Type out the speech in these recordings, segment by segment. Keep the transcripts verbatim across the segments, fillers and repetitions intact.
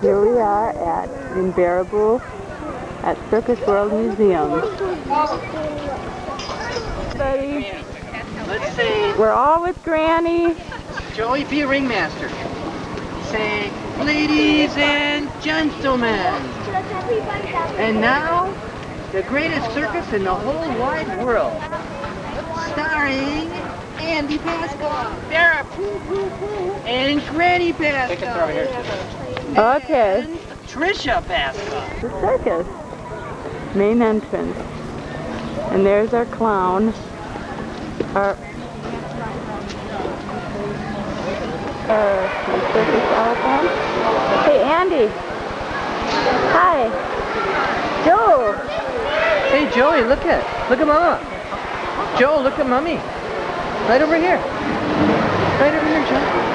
Here we are at Unbearable at Circus World Museum. Everybody. Let's say we're all with Granny. Joey, be a ringmaster. Say, ladies and gentlemen. And now, the greatest circus in the whole wide world, starring Andy Pasqua, Sarah and Granny Pasqua. Okay. And Trisha Pasqua. The circus main entrance, and there's our clown. Our, our circus elephant. Hey, Andy. Hi, Joe. Hey, Joey. Look at, look at Mama. Joe, look at Mommy. Right over here. Right over here, Joe.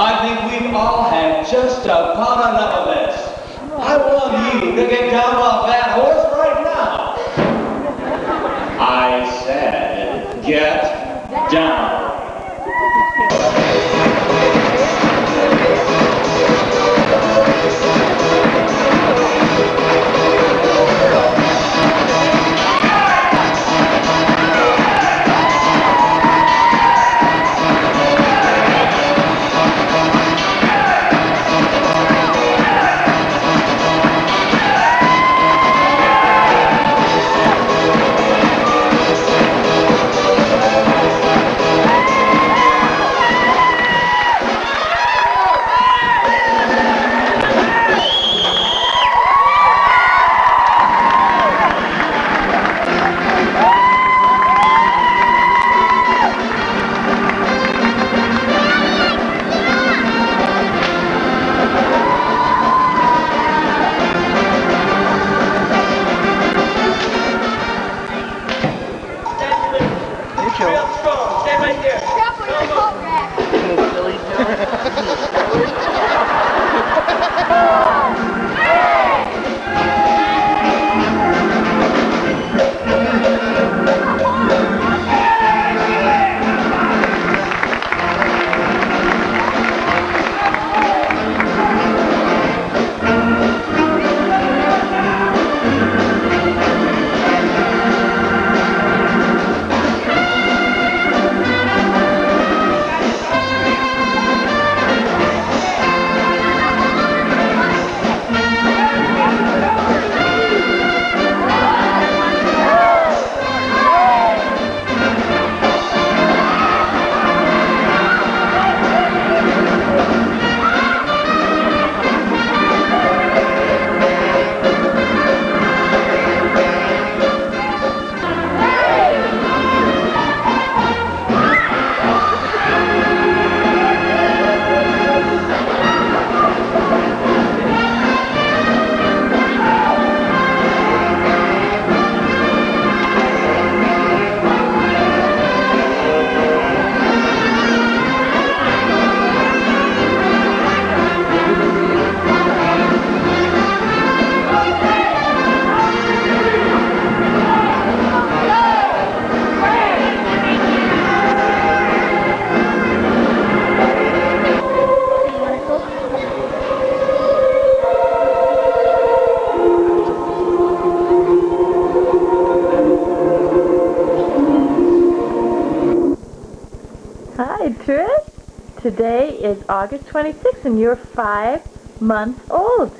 I think we've all had just about enough of this. I want you to get down off that horse right now. I said, get down. Today is August twenty-sixth, and you're five months old.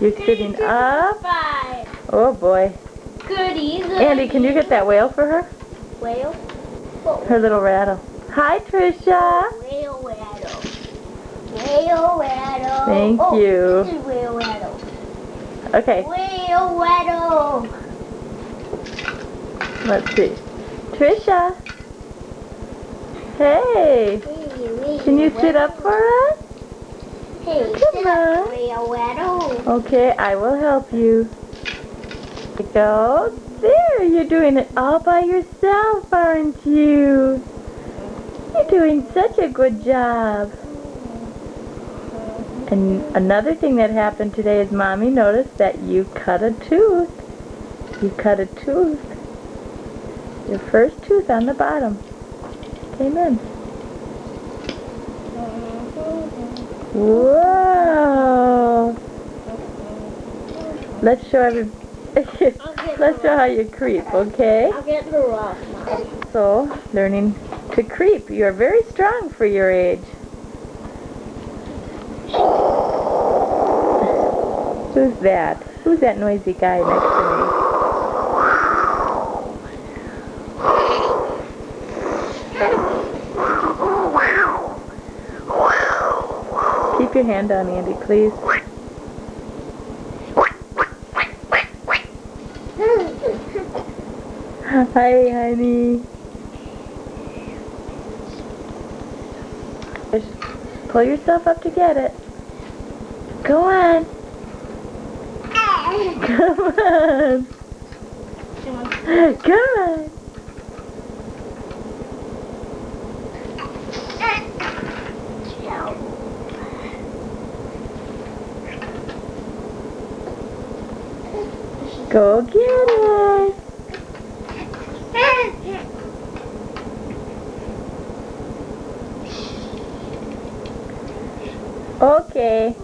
You're Goody sitting up. Five. Oh boy. Goody, Goody. Andy, can you get that whale for her? Whale? Whoa. Her little rattle. Hi, Trisha. Whale rattle. Whale rattle. Thank oh, you. This is whale rattle. Okay. Whale rattle. Let's see. Trisha. Hey. Can you sit up for us? Hey, sit up real well. Okay, I will help you. There you go. There, you're doing it all by yourself, aren't you? You're doing such a good job. And another thing that happened today is Mommy noticed that you cut a tooth. You cut a tooth. Your first tooth on the bottom came in. Whoa! Let's show every. Let's show how you creep, okay? I'll get the rock. So, learning to creep. You are very strong for your age. Who's that? Who's that noisy guy next to me? Your hand down, Andy, please. Hi, honey. Just pull yourself up to get it. Go on. Come on. Come on. Come on. Go get it. Okay.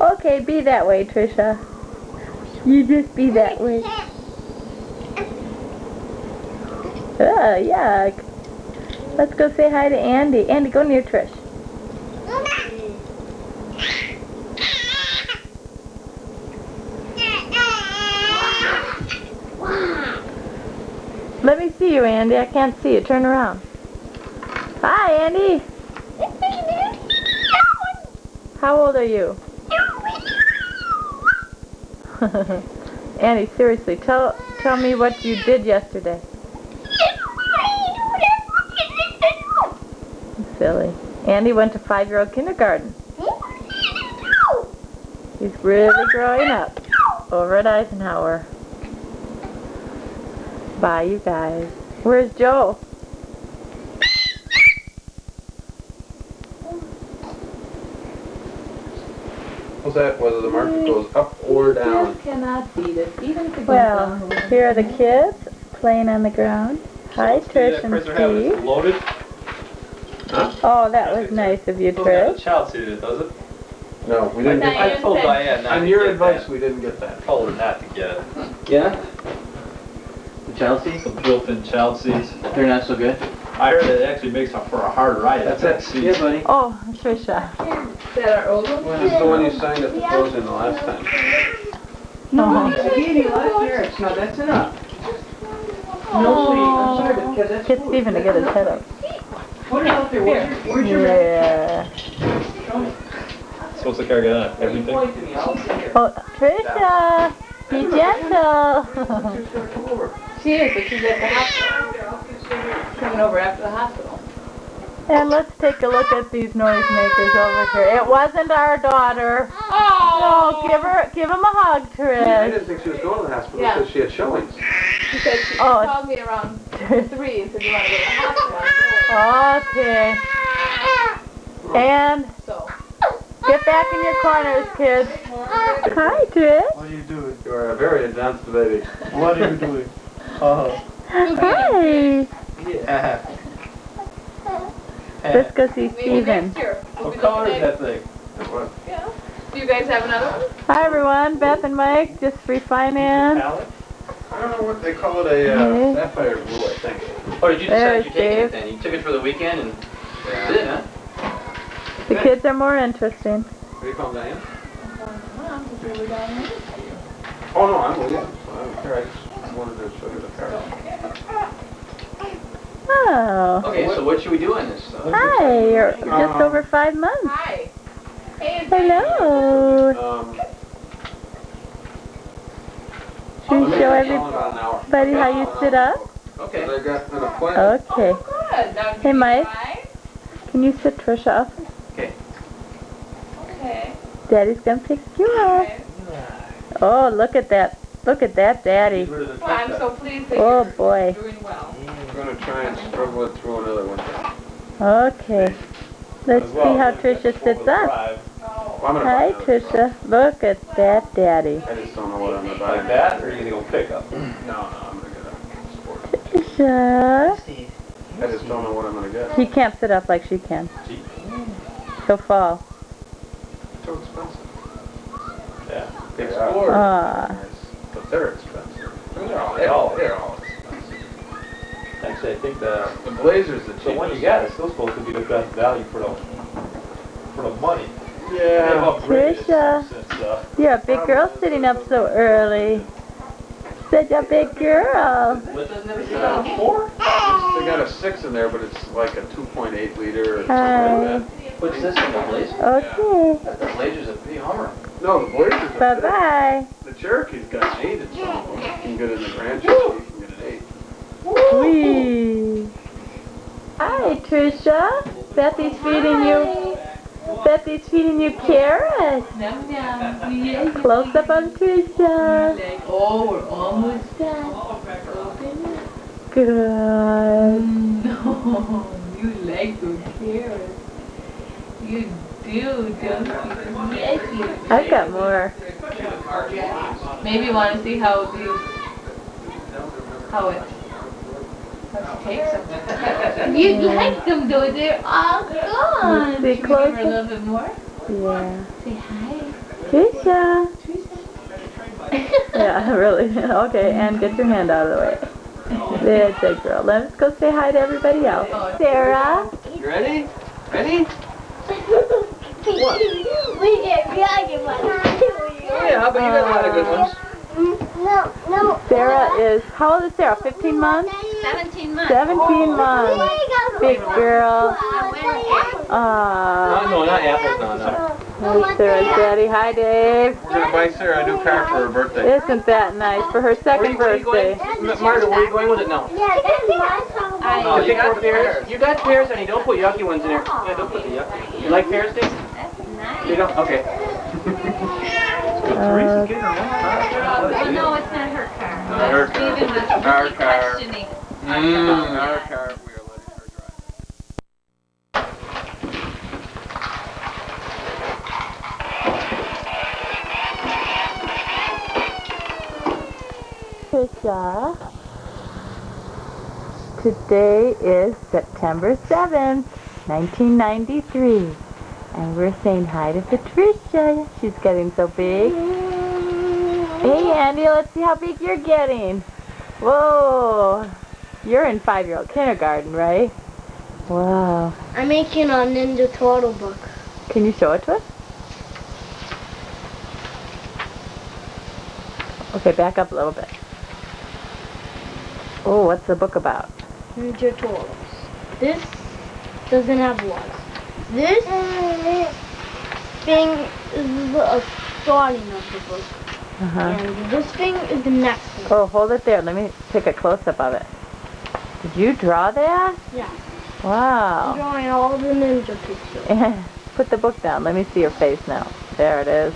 Okay, be that way, Trisha. You just be that way. Oh, yuck. Let's go say hi to Andy. Andy, go near Trish. Let me see you, Andy. I can't see you. Turn around. Hi, Andy. How old are you? Andy, seriously, tell tell me what you did yesterday. Silly. Andy went to five-year-old kindergarten. He's really growing up over at Eisenhower. Bye, you guys. Where's Joe? What's that? Whether the market goes up or down. Cannot beat it. Even well, here are the kids playing on the ground. Hi, so Trish and Steve. Loaded. Huh? Oh, that was nice of you, Trish. Child seated, does it? No, we didn't. Get I told Diane. On your advice, we didn't get that. Told her not to get it. Yeah. Child seats? The built-in child seats. They're not so good. I heard that it actually makes up for a hard ride. That's that seat. Yeah, buddy. Oh, Trisha. Is that our old one? Well, it's the one you signed at the closing the last time. No, I gave you last year. No, that's enough. No, please. I'm sorry, because that's Get Stephen to get his head up. Put it out there. Where's your Yeah. It's supposed to carry on everything. Oh, Trisha. Be gentle. She is, but she's at the hospital. Coming over after the hospital. And let's take a look at these noisemakers over here. It wasn't our daughter. Oh, so give her, give him a hug, Trish. I didn't think she was going to the hospital because yeah. she had showings. She said she oh. called me around three and said, you want to go to the hospital? Okay. And so. Get back in your corners, kids. Hi, Trish. What are you doing? You're a very advanced baby. What are you doing? Oh. Hi. Yeah. Let's go see Steven. What color is that thing? Yeah. Do you guys have another one? Hi, everyone. Beth and Mike just refinanced. I don't know what they call it, a uh, sapphire blue, I think. Oh, did you decide you're taking it then? You took it for the weekend and did it, huh? The kids are more interesting. What do you call Diane? Oh, no, I'm with you. I don't care. I just wanted to show you the car. Oh. Okay, so what should we do on this? Stuff? Hi, you're just over five months. Hi. Hey, hello. Um, should we show everybody how you sit up? Okay. Okay. Hey, Mike. Can you sit Trisha up? Okay. Okay. Daddy's gonna pick you up. Oh, look at that. Look at that, Daddy. Oh, I'm so pleased that oh, you're boy. doing well. I'm going to try and struggle it through another one. Okay. Let's well, see how Trisha sits up. Oh. Well, hi, Trisha. Look at well, that, Daddy. I just don't know what I'm going to buy. Like that, or are you going to go pick up? No, no, I'm going to get a sport. Trisha. I just don't know what I'm going to get. She can't sit up like she can. She She'll fall. It's so expensive. Yeah. Explore. Uh, but they're expensive. They're all, they're all, they're all expensive. Actually, I think the, the Blazer's the cheapest. The one you got is still supposed to be the best value for the, for the money. Yeah. Trisha, uh, you're a big girl sitting up so early. Such a big girl. They got a four? They got a six in there, but it's like a two point eight liter or something uh, like that. What's this on the Blazer? Okay. Yeah. The Blazer's a big Hummer. No, the Blazer's a Bye bye. Big. The Cherokee's got an eight in some of them. You can get in the Grand Cherokee, you can get an eight. Whee. Hi, Trisha. Bethy's feeding you. Bethy's feeding you carrots. Close up on Trisha. Oh, we're almost done. Good. No, you like those carrots. You do, don't you? I've got more. Maybe you want to see how these, how it, how she takes them. You like them though, they're all gone. Can you give her a little bit more? Yeah. Say hi. Trisha. Trisha. Yeah, really. Okay, and get your hand out of the way. That's it, girl. Let's go say hi to everybody else. Sarah. You ready? Ready? What? We get really one. Oh yeah, but you got a lot of good ones. No, no. Sarah is, how old is Sarah? fifteen months? seventeen months. seventeen oh. months. Big girl. Uh, no, no, not apples, no, no. Hey, Sarah's daddy. Hi, Dave. We're going to buy Sarah a new car for her birthday. Isn't that nice? For her second where are you, where are you birthday. Marta, where are you going with it now? Yeah, that's my song. No, you got pears. You got pears, honey. Don't put yucky ones in there. Yeah, don't put the yucky. You like pears, Dave? That's nice. You don't? Okay. Uh, oh, no, it's not her car. Not her car. Steven was our car. Questioning. Mm, our car. We are letting her drive. Trisha, today is September seventh, nineteen ninety-three. And we're saying hi to Patricia. She's getting so big. Hey, Andy, let's see how big you're getting. Whoa. You're in five-year-old kindergarten, right? Wow. I'm making a Ninja Turtle book. Can you show it to us? Okay, back up a little bit. Oh, what's the book about? Ninja Turtles. This doesn't have legs. This thing is the starting of the book, uh-huh. and this thing is the next one. Oh, hold it there. Let me take a close-up of it. Did you draw that? Yeah. Wow. I'm drawing all the ninja pictures. Put the book down. Let me see your face now. There it is.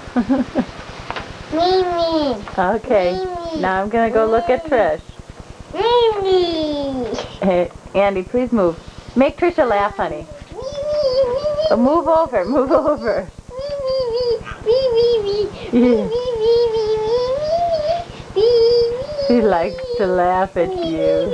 Mimi. Okay. Mimi. Now I'm going to go Mimi. Look at Trish. Mimi. Hey, Andy, please move. Make Trisha laugh, honey. Oh, move over, move over. She likes to laugh at you.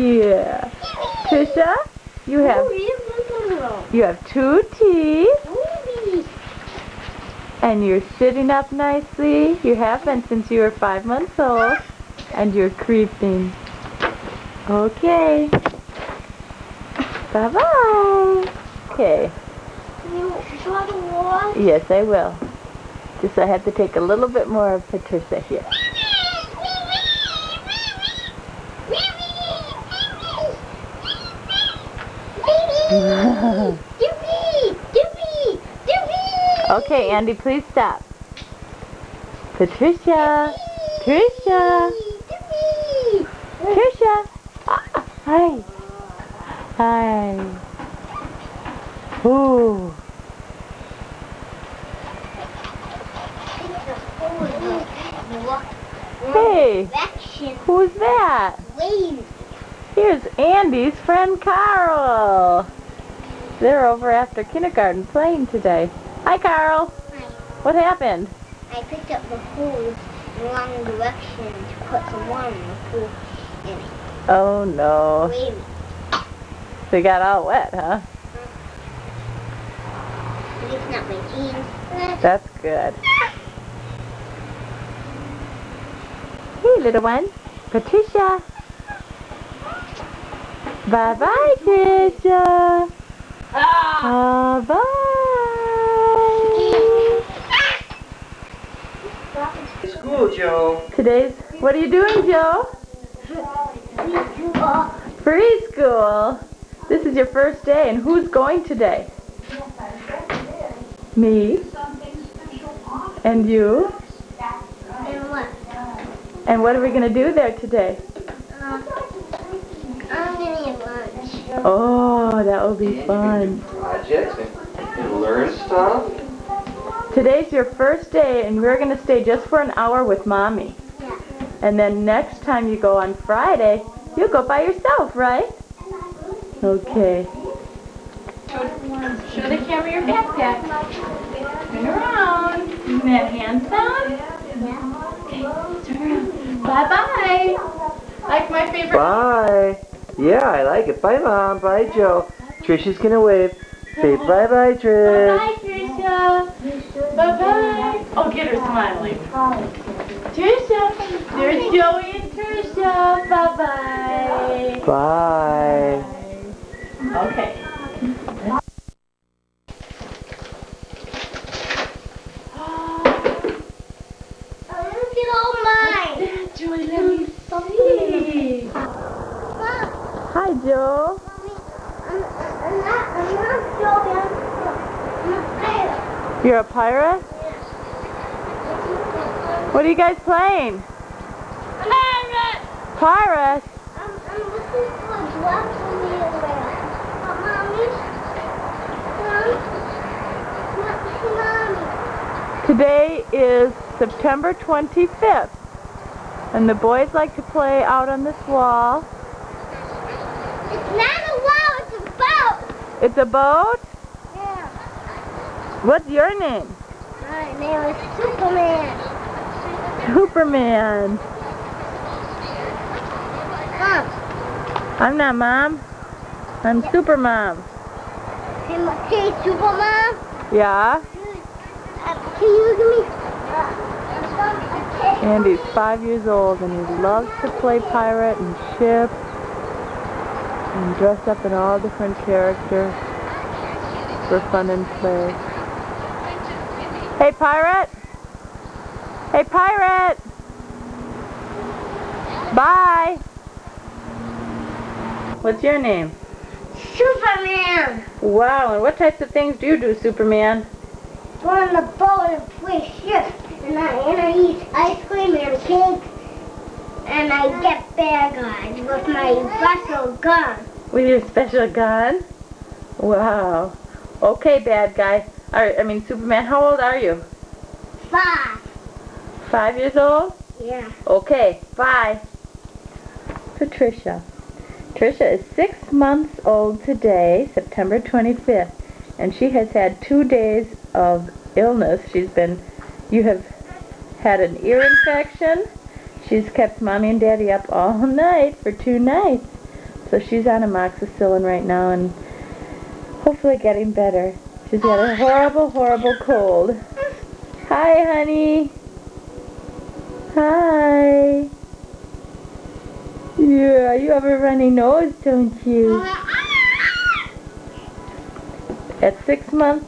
Yeah. Trisha, you have you have two teeth. And you're sitting up nicely. You have been since you were five months old. And you're creeping. Okay. Bye-bye. Okay. Can you draw the wall? Yes, I will. Just I have to take a little bit more of Patricia here. Okay, Andy, please stop. Patricia, Trisha, Trisha, ah, hi, hi. Ooh. Hey, who's that? Here's Andy's friend Carl. They're over after kindergarten playing today. Hi, Carl. Hi. What happened? I picked up the hose in the wrong direction to put some water in the pool in it. Oh, no. Wavy. So you got all wet, huh? Huh? At least not my jeans. That's good. Hey, little one. Patricia. Bye-bye, Patricia. Ah. Uh, bye. School, Joe. Today's. What are you doing, Joe? Preschool. This is your first day, and who's going today? Me. And you? And what are we going to do there today? Uh, I'm going to eat lunch. Oh, that will be fun. Projects and learn stuff. Today's your first day, and we're going to stay just for an hour with Mommy. Yeah. And then next time you go on Friday, you'll go by yourself, right? Okay. Show the camera your backpack. Turn around. Isn't that handsome? Yeah. Turn around. Bye-bye. Like my favorite. Bye. Yeah, I like it. Bye, Mom. Bye, Joe. Trisha's going to wave. Say bye-bye, Trish. Bye-bye, Trisha. Bye-bye. Oh, get her smiling. Trisha. There's Joey and Trisha. Bye-bye. Bye. Okay. Hi, Joe. You're a pirate? Yeah. What are you guys playing? Pirate! Pirate? I'm, I'm looking for a drop from the other way around. But Mommy, Mommy, Mommy. Today is September twenty-fifth. And the boys like to play out on this wall. It's not a wall, it's a boat. It's a boat? Yeah. What's your name? My name is Superman. Superman. Mom. I'm not Mom. I'm yeah. Super Mom. Can you say Super Mom? Yeah. Can you give me? Andy's five years old and he loves to play pirate and ship and dress up in all different characters for fun and play. Hey pirate! Hey pirate! Bye! What's your name? Superman! Wow, and what types of things do you do, Superman? Go on the boat and play ship. And I, and I eat ice cream and cake, and I get bear guns with my special gun. With your special gun? Wow. Okay, bad guy. I, I mean, Superman, how old are you? Five. Five years old? Yeah. Okay, bye. Patricia. Tricia is six months old today, September twenty-fifth, and she has had two days of illness. She's been, you have had an ear infection. She's kept Mommy and Daddy up all night for two nights. So she's on amoxicillin right now and hopefully getting better. She's got a horrible, horrible cold. Hi, honey. Hi. Yeah, you have a runny nose, don't you? At six months,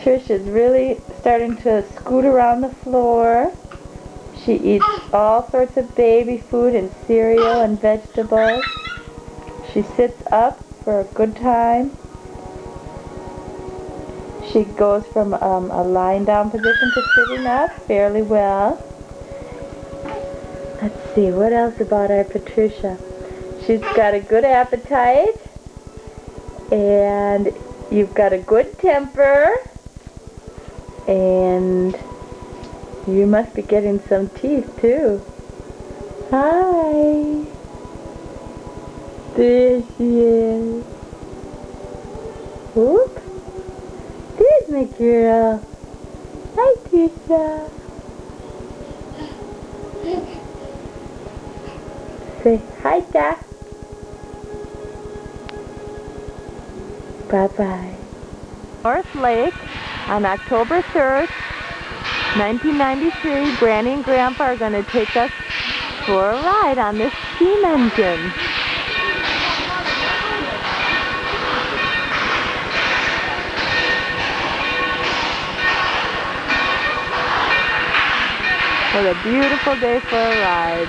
Trish is really starting to scoot around the floor. She eats all sorts of baby food and cereal and vegetables. She sits up for a good time. She goes from um, a lying down position to sitting up fairly well. Let's see, what else about our Patricia? She's got a good appetite, and you've got a good temper, and you must be getting some teeth too. Hi. There she is. Whoop. There's my girl. Hi, Trisha. Say hi, Dad. Bye-bye. North Lake. On October third, nineteen ninety-three, Granny and Grandpa are going to take us for a ride on this steam engine. What a beautiful day for a ride.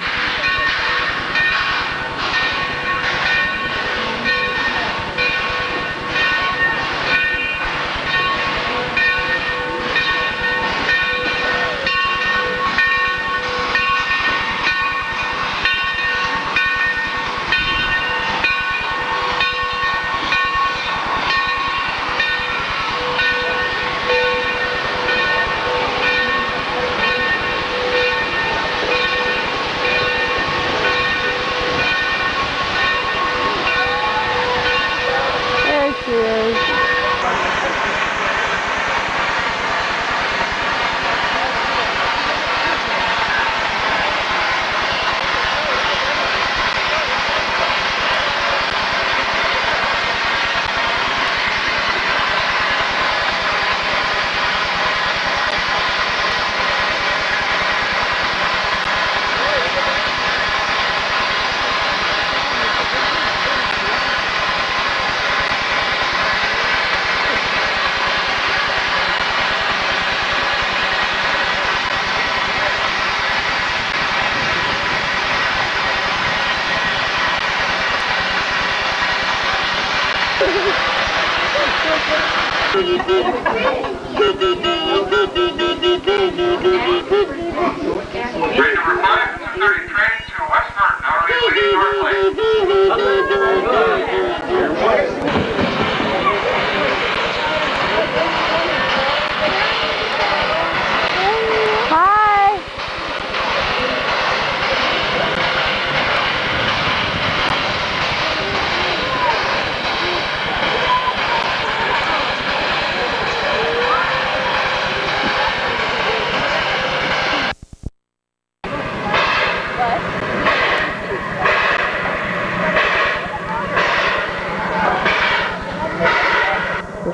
Train number five thirty train to Western, now leaving North Lake.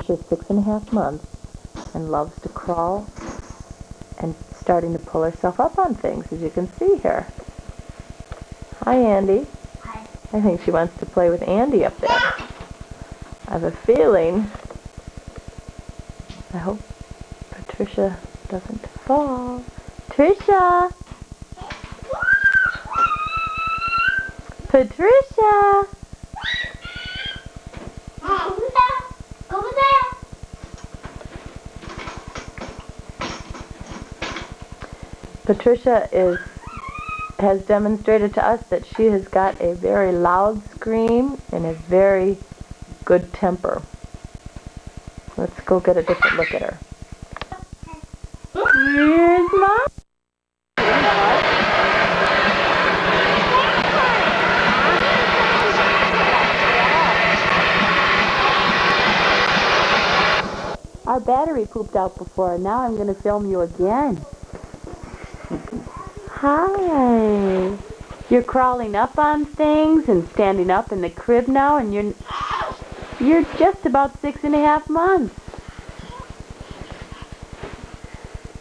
She's six and a half months and loves to crawl and starting to pull herself up on things, as you can see here. Hi, Andy. Hi. I think she wants to play with Andy up there. Yeah. I have a feeling. I hope Patricia doesn't fall. Patricia! Patricia! Patricia is, has demonstrated to us that she has got a very loud scream and a very good temper. Let's go get a different look at her. Here's Mom. Our battery pooped out before. Now I'm going to film you again. Hi. You're crawling up on things and standing up in the crib now, and you're you're just about six and a half months.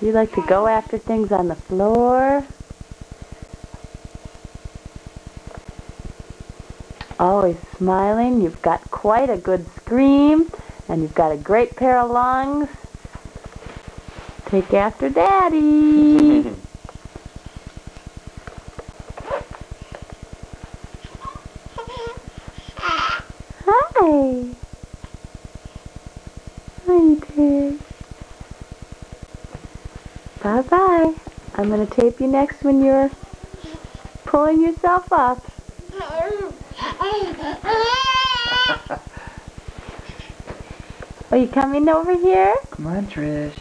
You like to go after things on the floor. Always smiling. You've got quite a good scream, and you've got a great pair of lungs. Take after Daddy. Bye-bye. I'm going to tape you next when you're pulling yourself up. Are you coming over here? Come on, Trish.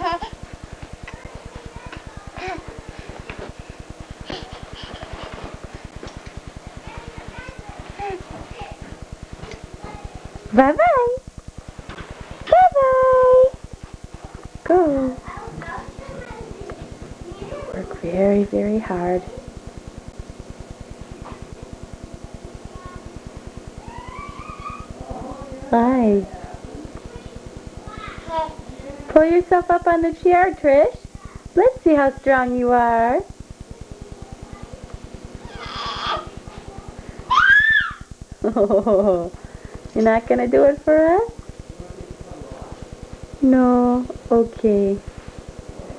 Bye-bye. Bye-bye. Go. Work very, very hard. Bye. Pull yourself up on the chair, Trish. Let's see how strong you are. Oh. You're not going to do it for us? No. Okay.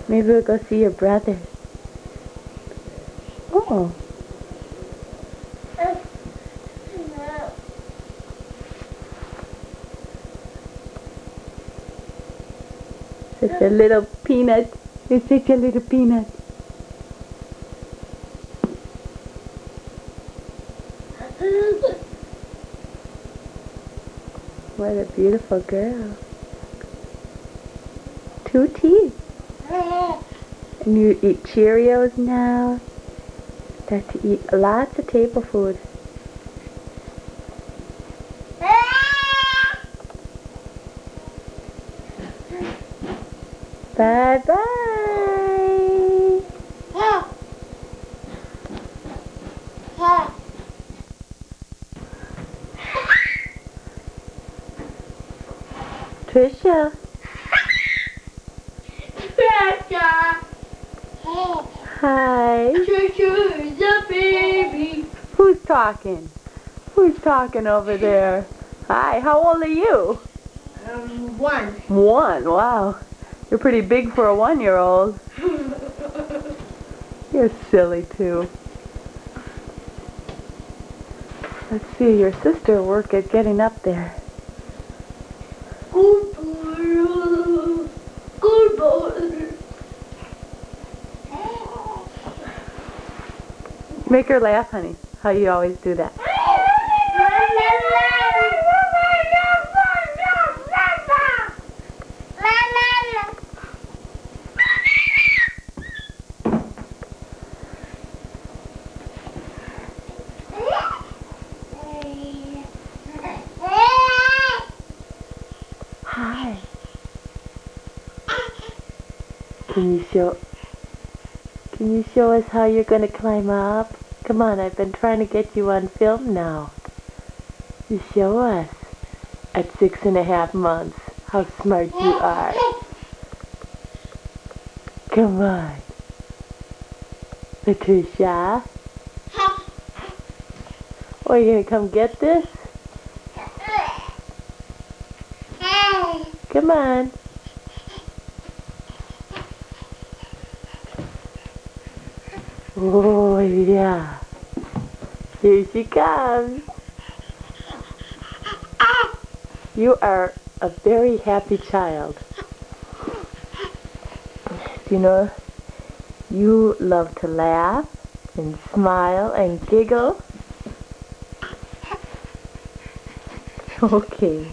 Maybe we'll go see your brother. Oh. Such a little peanut. You're such a little peanut. What a beautiful girl. Two teeth. And you eat Cheerios now. Start to eat lots of table food. Bye-bye. Trisha. Hi. Trisha is a baby. Who's talking? Who's talking over there? Hi, how old are you? Um, one. One, wow. You're pretty big for a one-year-old. You're silly, too. Let's see your sister work at getting up there. Make her laugh, honey. How you always do that. Hi. Can you show? Can you show us how you're going to climb up? Come on, I've been trying to get you on film now. You show us. At six and a half months, how smart you are. Come on. Patricia? Oh, you're going to come get this? Come on. Oh, yeah. Here she comes. You are a very happy child. You know, you love to laugh and smile and giggle. Okay.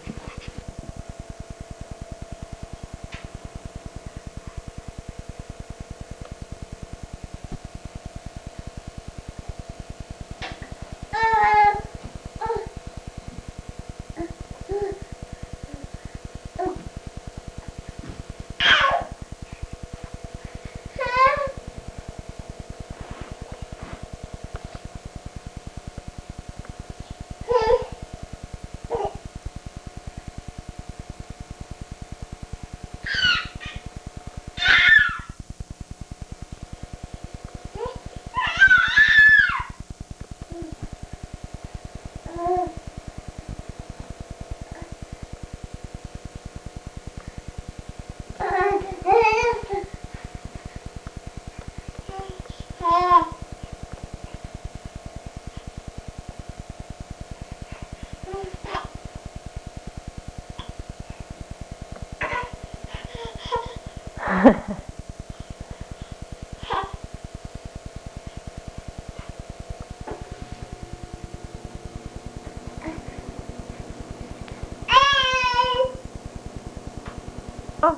Oh,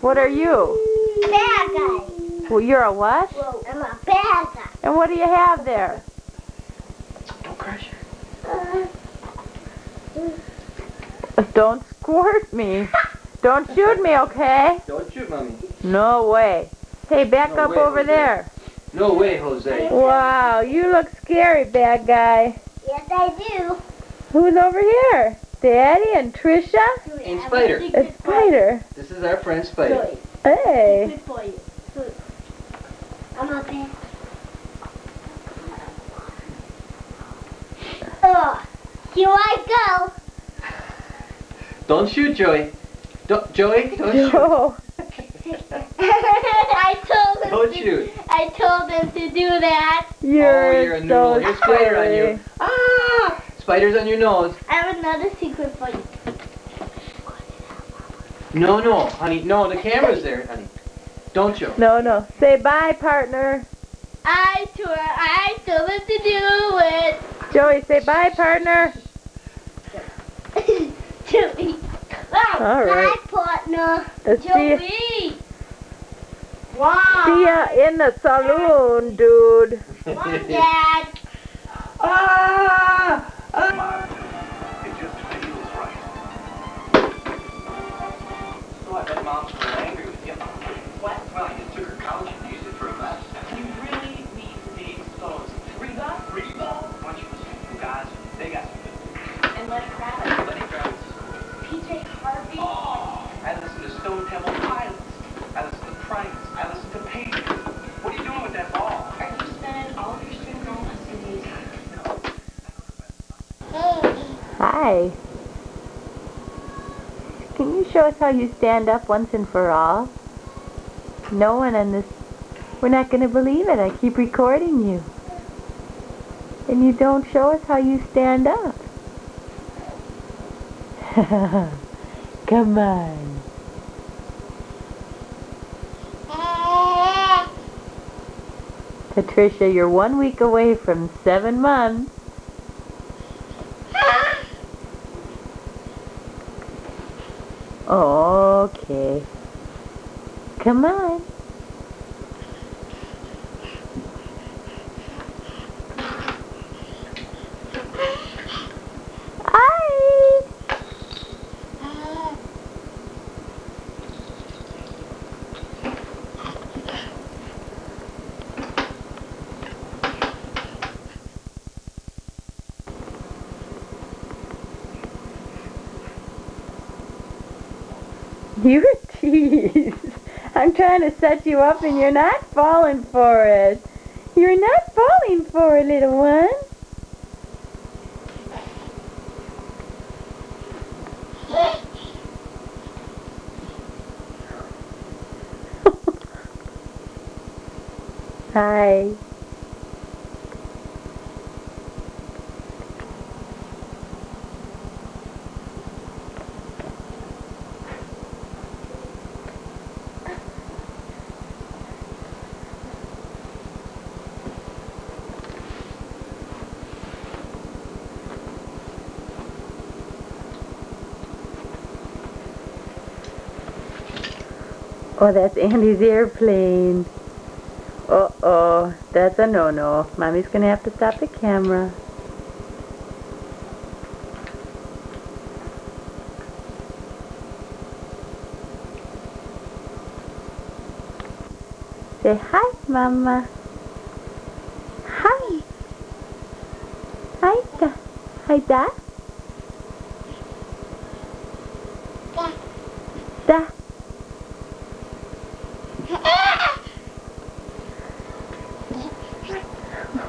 what are you? A bad guy. Well, you're a what? Whoa. I'm a bad guy. And what do you have there? Don't crush her. Uh, Don't squirt me. Don't shoot me, okay? Don't shoot, Mommy. No way. Hey, back no up way, over Jose. There. No way, Jose. Wow, you look scary, bad guy. Yes, I do. Who's over here? Daddy and Trisha? And Spider. And Spider. This is our friend Spider. Hey. I'm okay. Oh, here I go. Don't shoot, Joey. Don't, Joey, don't no. shoot. I told him don't to, shoot. I told him to do that. You're, oh, you're a so There's spider on you. Ah! Spiders on your nose. I have another secret for you. No, no, honey. No, the camera's there, honey. Don't show. No, no. Say bye, partner. I told I told him to do it. Joey, say bye, partner. Joey. All right. Hi, partner. Let's Joey. See wow. See ya in the saloon, dude. Mom, Dad. Ah! Ah! It just feels right. So I bet Mom's so angry with you. What? Well, you took her couch and used it for a mess. You really need these clothes. Reba? Reba? Why don't you listen to you guys? They got some good. And Lenny Kravitz. Lenny Kravitz. P J Harvey. Oh, I listen to Stone Temple Pilots. I listen to Price. I listen to Page. What are you doing with that ball? Are you spending all of your student loan on C Ds? No. Hey. Hi. Can you show us how you stand up once and for all? No one on this. We're not going to believe it. I keep recording you. And you don't show us how you stand up. Come on. Patricia, you're one week away from seven months. Okay. Come on. You're a tease. I'm trying to set you up and you're not falling for it. You're not falling for it, little one. Hi. Oh, that's Andy's airplane. Uh-oh, that's a no-no. Mommy's going to have to stop the camera. Say hi, Mama. Hi. Hi, Dad. Hi, Dad. Dad.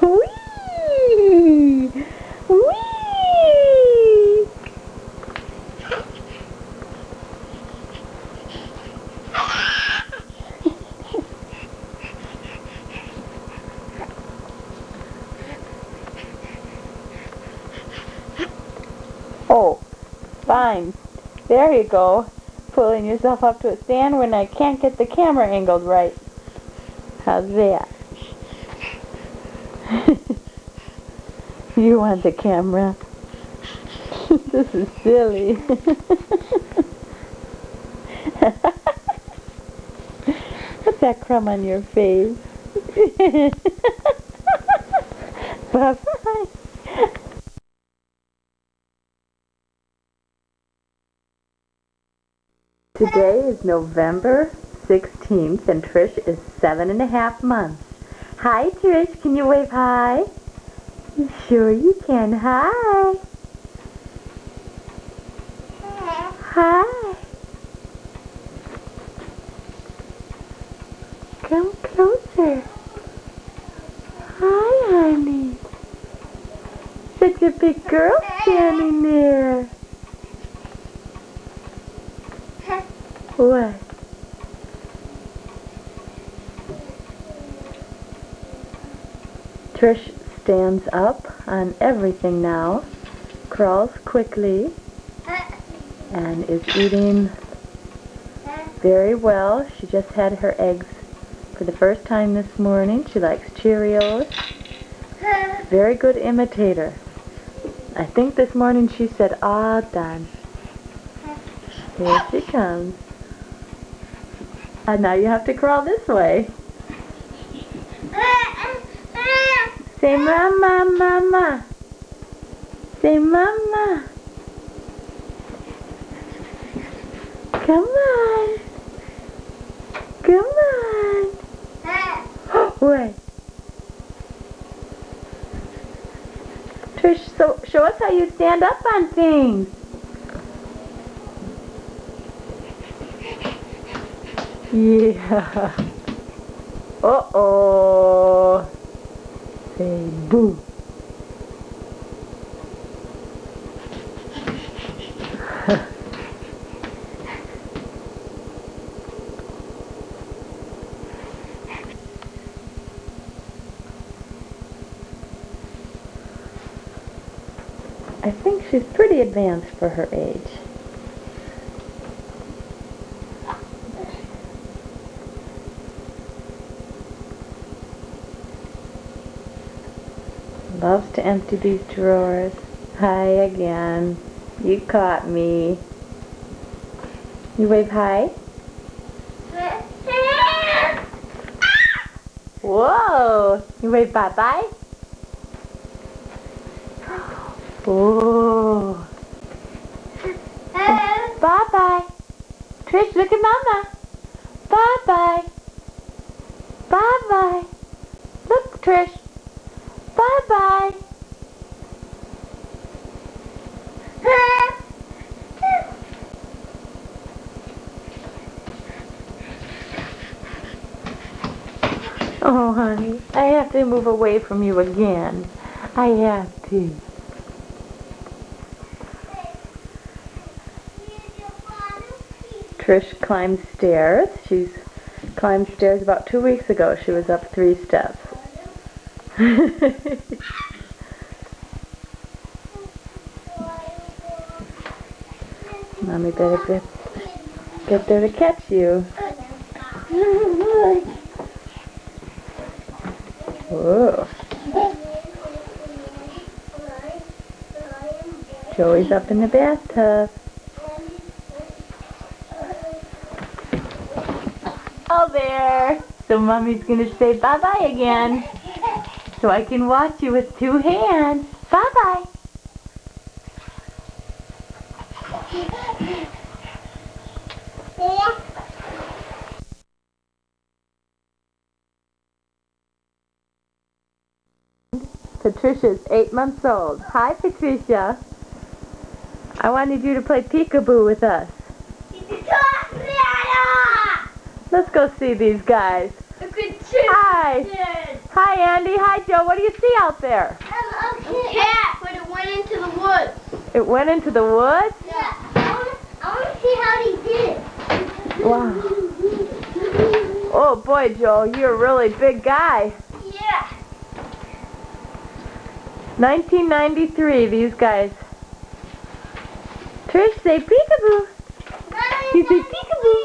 Wee! Wee! Oh, fine. There you go. Pulling yourself up to a stand when I can't get the camera angled right. How's that? You want the camera. This is silly. What's that crumb on your face? Bye-bye. Today is November sixteenth and Trish is seven and a half months. Hi Trish, can you wave hi? Sure you can, hi. Hi. Come closer. Hi honey. Such a big girl standing there. What? Trish stands up on everything now, crawls quickly, and is eating very well. She just had her eggs for the first time this morning. She likes Cheerios. Very good imitator. I think this morning she said, "Ah, done." Here she comes. And now you have to crawl this way. Say mama, mama. Say mama. Come on. Come on. Wait. Trish, so show us how you stand up on things. Yeah. Uh-oh. Say boo. I think she's pretty advanced for her age. Love to empty these drawers. Hi again. You caught me. You wave hi. Whoa. You wave bye-bye. Oh. Bye-bye. Trish, look at Mama. Bye-bye. Bye-bye. Look, Trish. Bye-bye. Oh, honey, I have to move away from you again. I have to. Trish climbed stairs. She's climbed stairs about two weeks ago. She was up three steps. Mommy better get, get there to catch you. Whoa. Joey's up in the bathtub. Oh, there. So Mommy's going to say bye-bye again. So I can watch you with two hands. Bye-bye. Patricia's eight months old. Hi, Patricia. I wanted you to play peekaboo with us. Let's go see these guys. Hi. Hi, Andy. Hi, Joe. What do you see out there? A cat, but it went into the woods. It went into the woods? Yeah. I want to see how he did it. Wow. Oh, boy, Joe. You're a really big guy. Yeah. nineteen ninety-three, these guys. Trish, say peekaboo. You say peekaboo.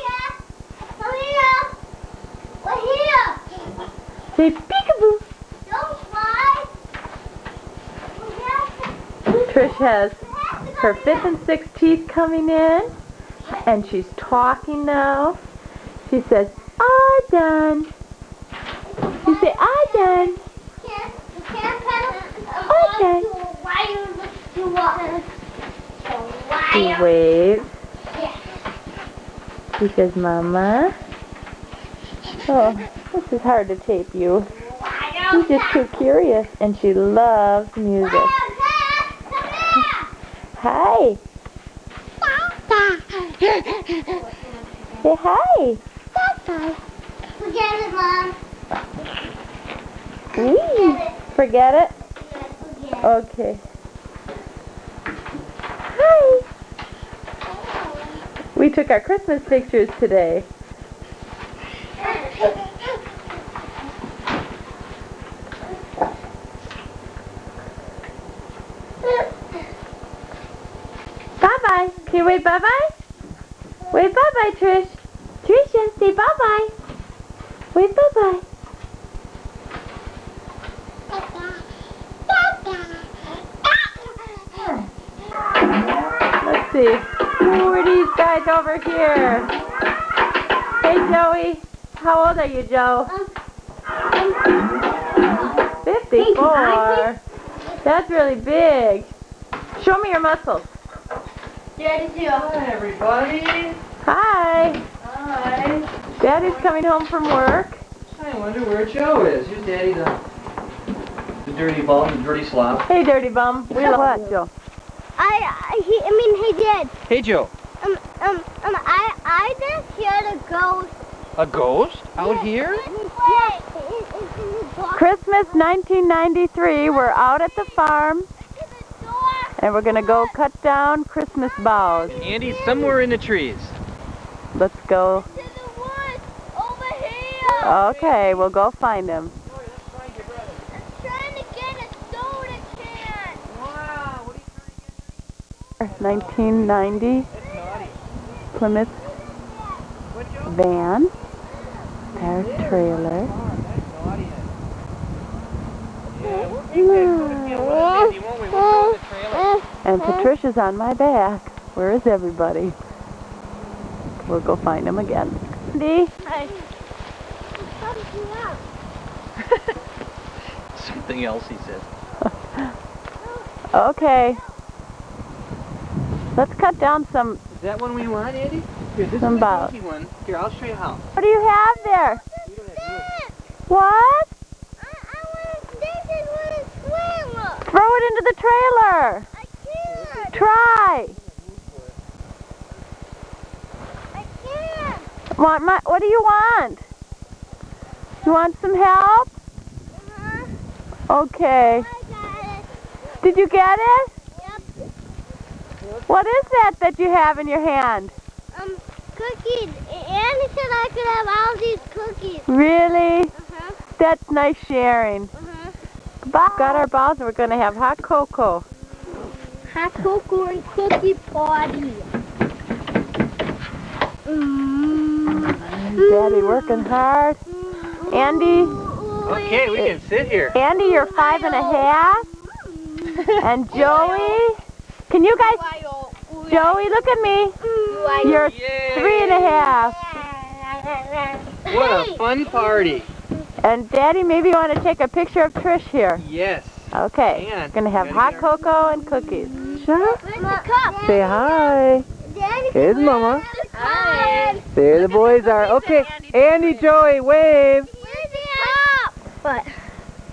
Say peekaboo. Don't fly. Trish has her fifth and sixth teeth coming in, and she's talking now. She says, "I done." You say, "I done." I done. She waves. She says, "Mama." Oh. This is hard to tape you. She's just too curious, and she loves music. Hi. Say hi. Forget it, Mom. Forget it. Forget it? Okay. Hi. We took our Christmas pictures today. Can you wave bye-bye? Wave bye-bye, Trish. Trisha, say bye-bye. Wave bye-bye. Let's see. Who are these guys over here? Hey, Joey. How old are you, Joe? fifty-four. That's really big. Show me your muscles. Daddy, hi, everybody. Hi. Hi. Daddy's coming home from work. I wonder where Joe is. Here's Daddy, the, the dirty bum, the dirty slob. Hey, dirty bum. We love you, Joe. I, I, he, I mean, hey, Dad. Hey, Joe. Um, um, um, I, I just heard a ghost. A ghost out yes, here? Yes. Christmas nineteen ninety-three. We're out at the farm. And we're going to go cut down Christmas boughs. Andy's somewhere in the trees. Let's go. Into the woods, over here. Okay, we'll go find him. I'm trying to get a soda can. Wow, what are you trying to get? nineteen ninety Plymouth van. Their trailer. And Patricia's on my back. Where is everybody? We'll go find them again. Andy? Hi. Something else he said. Okay. Let's cut down some... Is that one we want, Andy? Here, this some is the easy one. Here, I'll show you how. What do you have there? You don't have what? I, I want to... This is one of the trailer. Throw it into the trailer. I can't. Try. I can't. Want my, what do you want? You want some help? Uh-huh. Okay. I got it. Did you get it? Yep. What is that that you have in your hand? Um, cookies. Andy said I could have all these cookies. Really? Uh-huh. That's nice sharing. Uh-huh. Bye. We've got our balls and we're going to have hot cocoa. Hot cocoa and cookie party. Mm. Daddy working hard. Andy? Okay, we can sit here. Andy, you're five and a half. And Joey? Can you guys... Joey, look at me. You're Yay. three and a half. What a fun party. And Daddy, maybe you want to take a picture of Trish here. Yes. Okay. We're going to have hot cocoa and cookies. Sure. Say hi. Here's Mama. Hi. There the boys are. Okay. Andy, Joey, wave. What?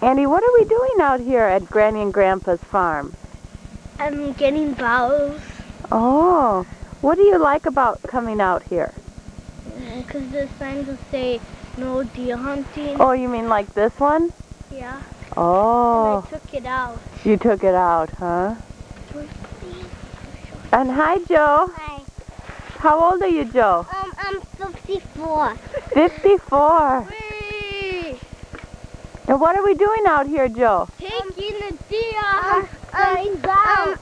Andy, what are we doing out here at Granny and Grandpa's farm? I'm getting balls. Oh. What do you like about coming out here? Because the signs will say no deer hunting. Oh, you mean like this one? Yeah. Oh. And I took it out. You took it out, huh? And hi, Joe. Hi. How old are you, Joe? Um, I'm fifty-four. fifty-four. Whee! And what are we doing out here, Joe? Taking the deer. Um, um, um, um,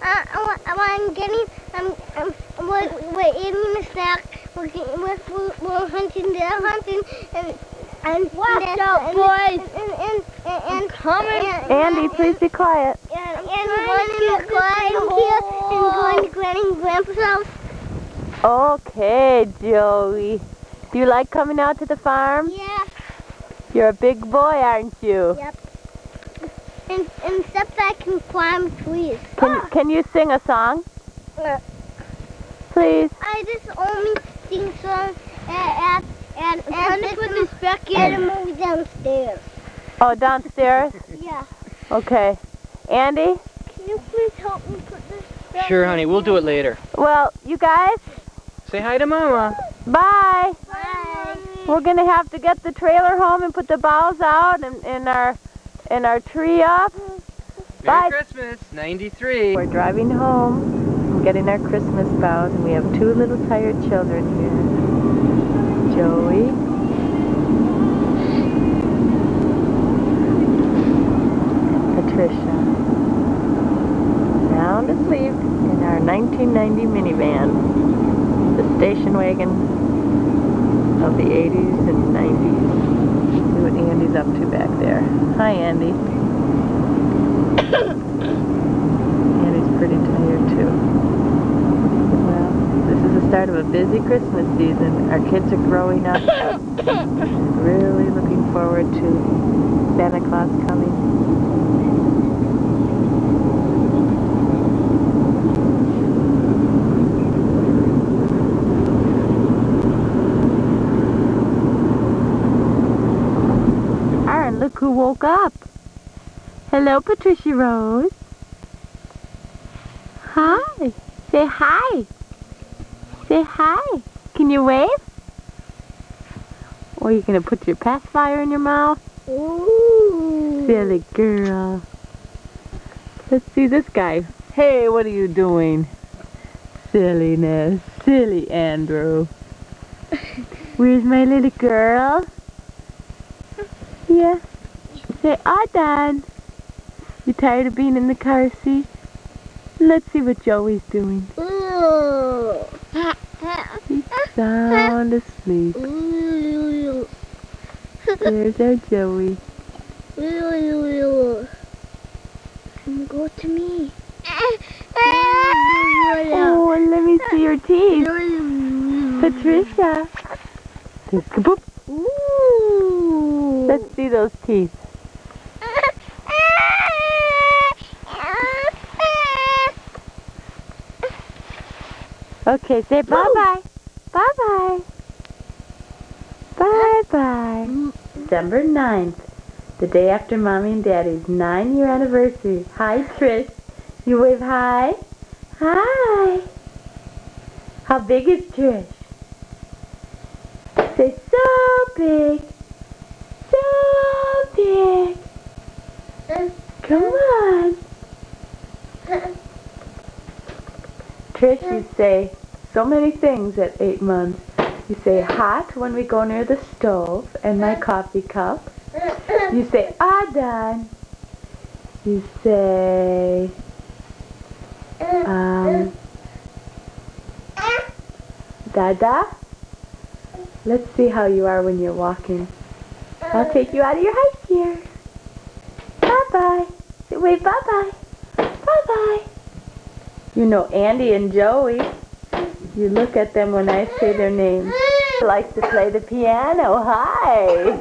uh, I'm getting, I'm, I'm, we're, we're eating the snack, we're, we're, we're hunting, they're hunting, and, and, watch out, boys, and, and, and, and, coming, Andy, please be quiet, and we're going to Granny and Grandpa's house. Okay, Joey, do you like coming out to the farm? Yeah. You're a big boy, aren't you? Yep. And, and stuff that can climb trees. Can, ah. can you sing a song? No. Please. I just only sing songs at, at, at, at this put this back animal downstairs. Oh, downstairs? Yeah. Okay. Andy? Can you please help me put this back? Sure, honey. We'll do it later. Well, you guys? Say hi to Mama. Bye. Bye. We're going to have to get the trailer home and put the bowls out and, and our... and our tree up. Merry Christmas, ninety-three. We're driving home, getting our Christmas bows, and we have two little tired children here. Joey. Patricia. Sound asleep in our nineteen ninety minivan. The station wagon of the eighties and nineties. What Andy's up to back there. Hi, Andy. Andy's pretty tired too. Well, this is the start of a busy Christmas season. Our kids are growing up. Really looking forward to Santa Claus coming. Who woke up? Hello, Patricia Rose. Hi. Say hi. Say hi. Can you wave? Or are you going to put your pacifier in your mouth? Ooh. Silly girl. Let's see this guy. Hey, what are you doing? Silliness. Silly Andrew. Where's my little girl? Yeah. Say, ah, Dad. You tired of being in the car seat? Let's see what Joey's doing. Ooh. He's sound asleep. Ooh. There's our Joey. Go to me. Oh, and let me see your teeth. Patricia. Ooh. Let's see those teeth. Okay, say bye-bye. Bye-bye. Bye-bye. December ninth, the day after Mommy and Daddy's nine-year anniversary. Hi, Trish. You wave hi. Hi. How big is Trish? Say, so big. So big. Come on. Trish, you say so many things at eight months. You say hot when we go near the stove and my coffee cup. You say Adan. You say um, Dada. Let's see how you are when you're walking. I'll take you out of your high gear. Bye-bye. Wait, bye-bye. Bye-bye. You know Andy and Joey. You look at them when I say their names. I like to play the piano. Hi.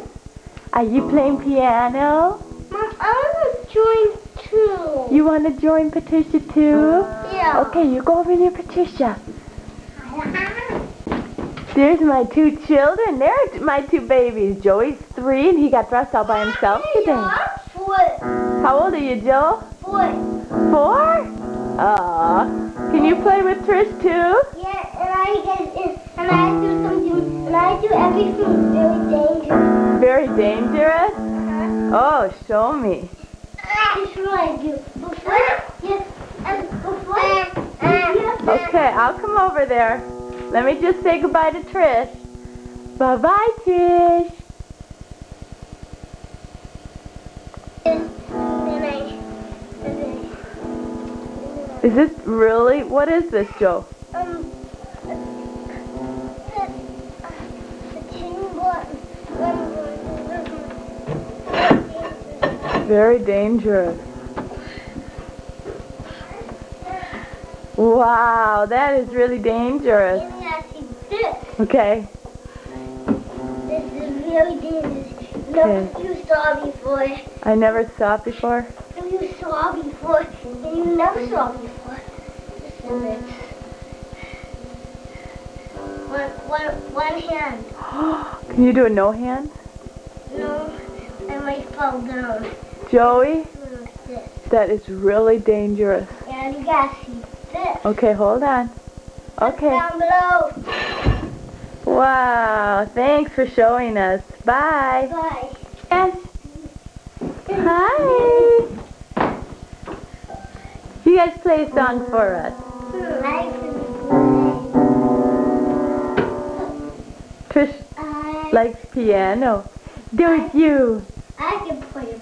Are you playing piano? Mom, I want to join too. You want to join Patricia too? Yeah. Okay, you go over near Patricia. There's my two children. They're my two babies. Joey's three and he got dressed all by himself today. How old are you, Joe? Four. Four? Aww. Can you play with Trish too? Yeah, and I get, and I do something, and I do everything very dangerous. Very dangerous? Uh-huh. Oh, show me. This is what I do. Before, yes, and before, yes. Okay, I'll come over there. Let me just say goodbye to Trish. Bye-bye, Trish. Is this really? What is this, Joe? Um, very dangerous. Wow, that is really dangerous. Okay. This is really dangerous. No, you saw before. I never saw before. You saw before, and you never saw before. Listen to this. One, one, one hand. Can you do a no hand? No, I might fall down. Joey, that is really dangerous. And you gotta see this. Okay, hold on. Okay. Down below. Wow, thanks for showing us. Bye. Bye. Yes. Hi. You guys play a song for us. Trish likes piano. Do it you. I can play.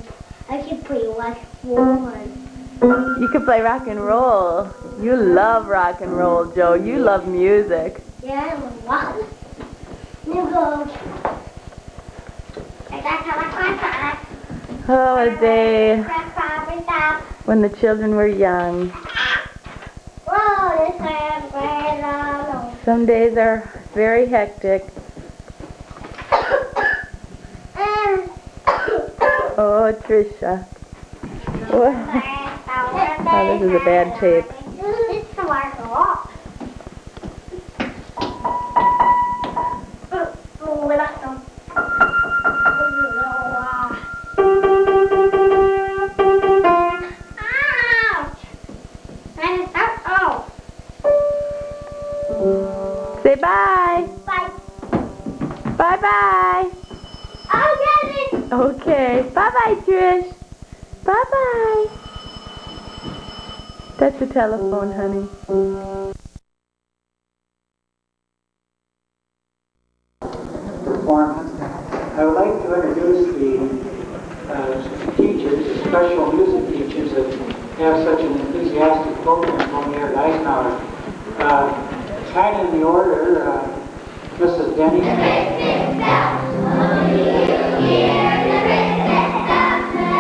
I can play rock and roll. You can play rock and roll. You love rock and roll, Joe. You love music. Yeah, I love rock. You go. Oh, a day when the children were young. Some days are very hectic. Oh, Tricia. Oh, this is a bad tape. Bye. Bye. Bye bye. I'll get it. Okay. Bye bye, Trish. Bye bye. That's the telephone, honey. I would like to introduce the uh, teachers, the special music teachers that have such an enthusiastic program over here at Eisenhower. Uh, Kind of in the order, uh, Missus Denny. The Christmas bells, will you hear the Christmas bells?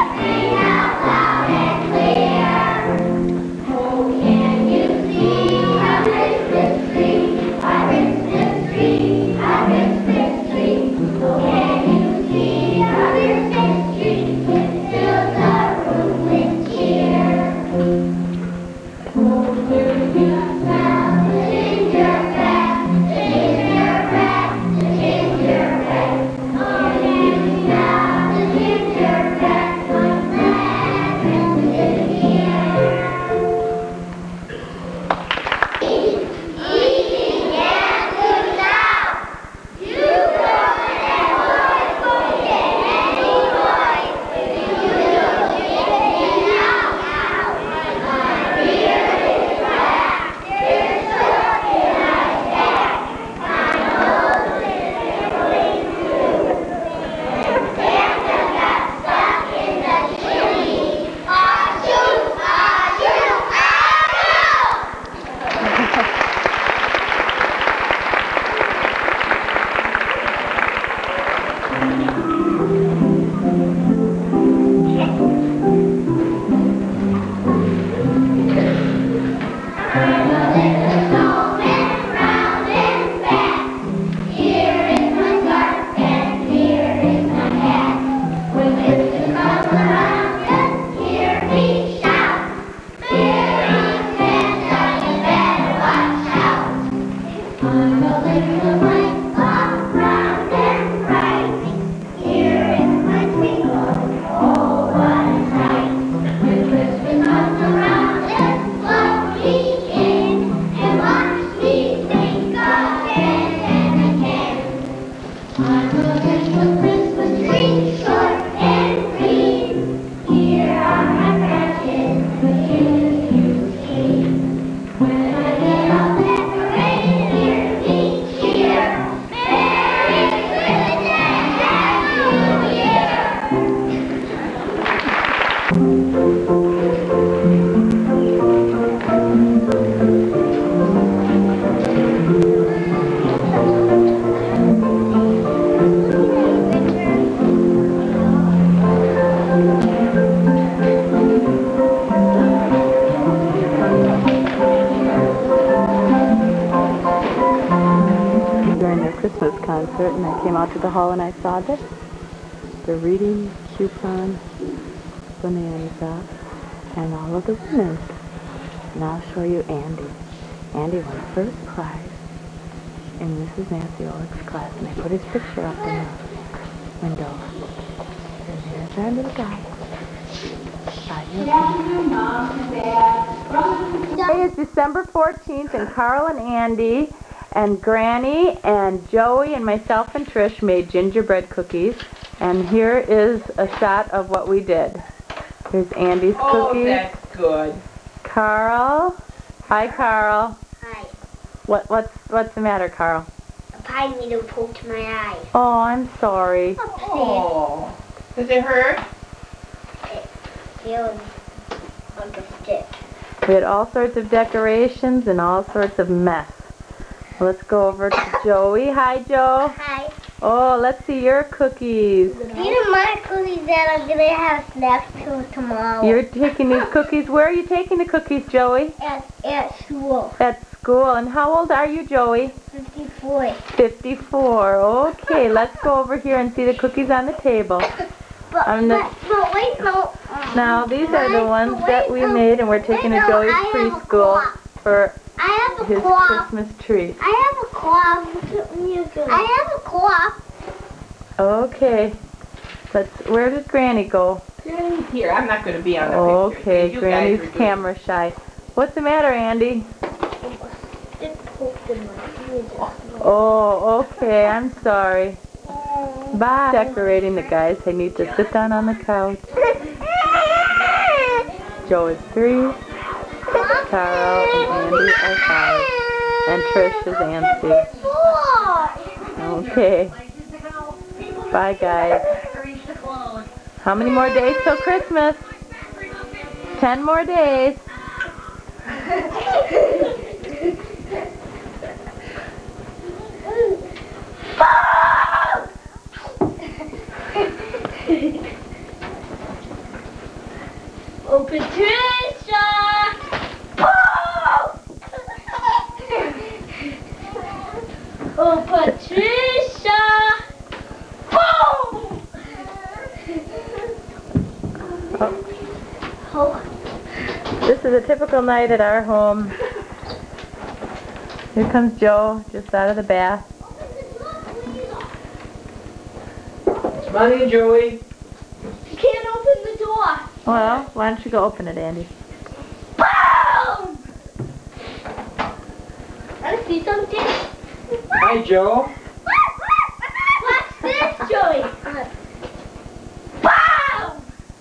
during their Christmas concert, and I came out to the hall and I saw this. The reading coupon bonanza and all of the winners. And I'll show you Andy. Andy won first prize in Missus Nancy Olick's class, and I put his picture up in the window. And there's our little guy. Good afternoon, Mom and Dad. Today is December fourteenth, and Carl and Andy and Granny and Joey and myself and Trish made gingerbread cookies. And here is a shot of what we did. Here's Andy's oh, cookie. Oh, that's good. Carl. Hi, Carl. Hi. What what's what's the matter, Carl? A pine needle poked my eye. Oh, I'm sorry. Oh. Does it hurt? It feels like a stick. We had all sorts of decorations and all sorts of mess. Let's go over to Joey. Hi, Joe. Hi. Oh, let's see your cookies. These are my cookies that I'm going to have snacks to tomorrow. You're taking these cookies. Where are you taking the cookies, Joey? At, at school. At school. And how old are you, Joey? fifty-four. fifty-four. Okay, let's go over here and see the cookies on the table. But, on the, but, but wait, no. Now, these are the ones wait, that we no, made, and we're taking wait, to Joey's no, preschool for... I have a his cloth. Christmas treat. I have a cloth. I have a cloth. Okay. Let's. Where did Granny go? Granny's here. I'm not going to be on the okay, picture. Okay. Granny's camera shy. What's the matter, Andy? Oh, okay. I'm sorry. Bye. Decorating the guys. They need to sit down on the couch. Joe is three. Carl and Andy are five, and Trish is Nancy. Okay. Bye, guys. How many more days till Christmas? Ten more days. Open Trisha! Oh, Patricia! Oh! Oh. This is a typical night at our home. Here comes Joe, just out of the bath. Come on in, Joey. You can't open the door. Well, why don't you go open it, Andy? Boom! I see something. Hi, Joe. Watch this, Joey. Wow!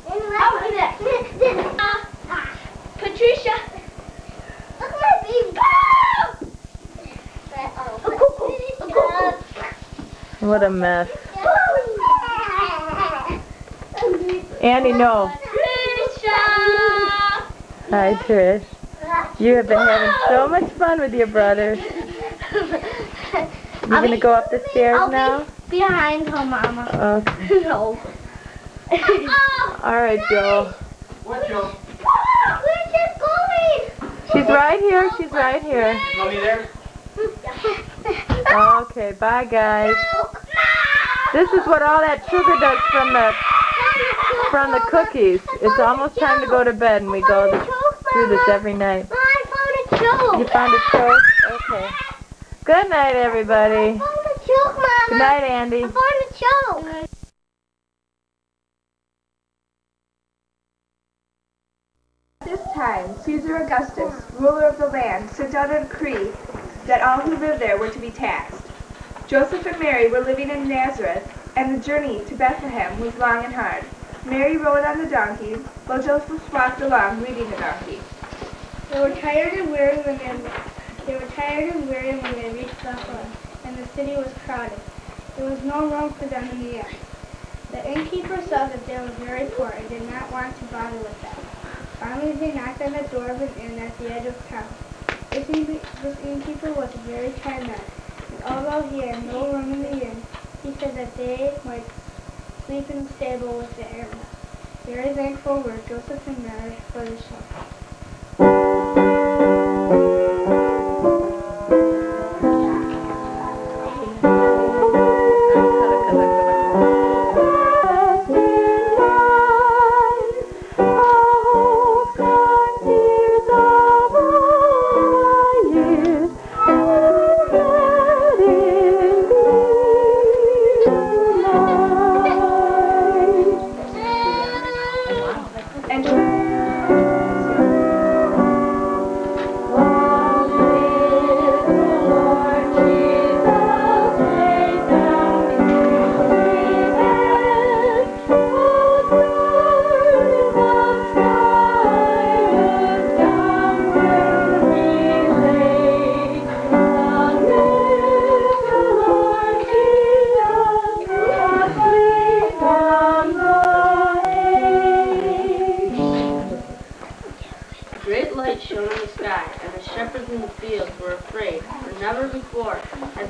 Open it. Uh, Patricia. Look at my baby. Wow! What a mess. Andy, no. Trisha. Hi, Trish. You have been having so much fun with your brother. You're going to go up the stairs I'll now? Be behind her, Mama. Okay. No. All right, Joe. What, Joe? We're just going. She's right here. She's right here. Mommy there? Okay, bye, guys. This is what all that sugar does from the from the cookies. It's almost time to go to bed, and we go through this every night. I found a choke. You found a choke? Okay. Good night, everybody. I found a choke, Mama. Good night, Andy. I found a choke. At this time, Caesar Augustus, ruler of the land, sent out a decree that all who lived there were to be taxed. Joseph and Mary were living in Nazareth, and the journey to Bethlehem was long and hard. Mary rode on the donkey, while Joseph walked along leading the donkey. They were tired and weary when they They were tired and weary when they reached Bethlehem, and the city was crowded. There was no room for them in the inn. The innkeeper saw that they were very poor and did not want to bother with them. Finally, they knocked on the door of an inn at the edge of town. This, inn, this innkeeper was a very kind man, and although he had no room in the inn, he said that they might sleep in the stable with the animals. Very thankful were Joseph and Mary for the shelter.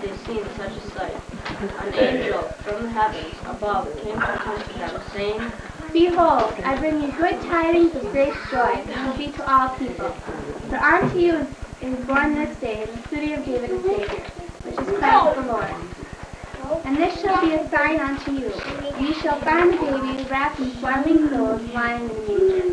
they seen such a sight. An angel from the heavens above came to comfort them, saying, "Behold, I bring you good tidings of great joy, which will be to all people. For unto you is born this day in the city of David a Savior, which is Christ the Lord. And this shall be a sign unto you. Ye shall find a baby wrapped in swaddling clothes, lying in a manger."